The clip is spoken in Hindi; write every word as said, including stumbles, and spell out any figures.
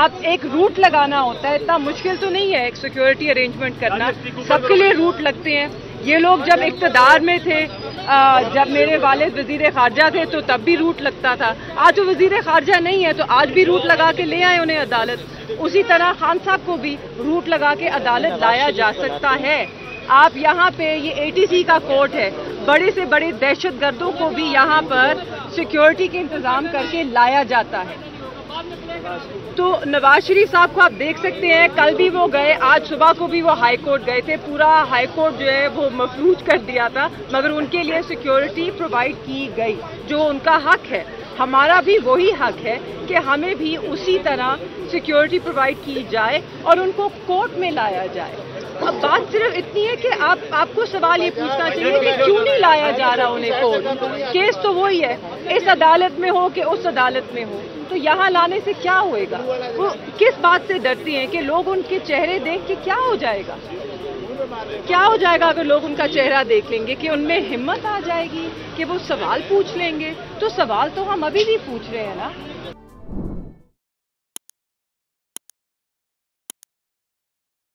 आप एक रूट लगाना होता है, इतना मुश्किल तो नहीं है एक सिक्योरिटी अरेंजमेंट करना, सबके लिए रूट लगते हैं। ये लोग जब इक्तदार में थे, जब मेरे वालिद वजीर खारजा थे तो तब भी रूट लगता था, आज वो वजीर खारजा नहीं है तो आज भी रूट लगा के ले आए उन्हें अदालत। उसी तरह खान साहब को भी रूट लगा के अदालत लाया जा सकता है। आप यहाँ पे ये ए टी सी का कोर्ट है, बड़े से बड़े दहशत गर्दों को भी यहाँ पर सिक्योरिटी के इंतजाम करके लाया जाता है। तो नवाज शरीफ साहब को आप देख सकते हैं, कल भी वो गए, आज सुबह को भी वो हाई कोर्ट गए थे, पूरा हाई कोर्ट जो है वो मफलूज कर दिया था, मगर उनके लिए सिक्योरिटी प्रोवाइड की गई जो उनका हक है। हमारा भी वही हक है कि हमें भी उसी तरह सिक्योरिटी प्रोवाइड की जाए और उनको कोर्ट में लाया जाए। अब बात सिर्फ इतनी है कि आप आपको सवाल ये पूछना चाहिए कि क्यों नहीं लाया जा रहा उन्हें कोर्ट? केस तो वही है, इस अदालत में हो कि उस अदालत में हो, तो यहाँ लाने से क्या होएगा? वो किस बात से डरती हैं कि लोग उनके चेहरे देख के क्या हो जाएगा? क्या हो जाएगा अगर लोग उनका चेहरा देख लेंगे कि उनमें हिम्मत आ जाएगी कि वो सवाल पूछ लेंगे? तो सवाल तो हम अभी भी पूछ रहे हैं ना।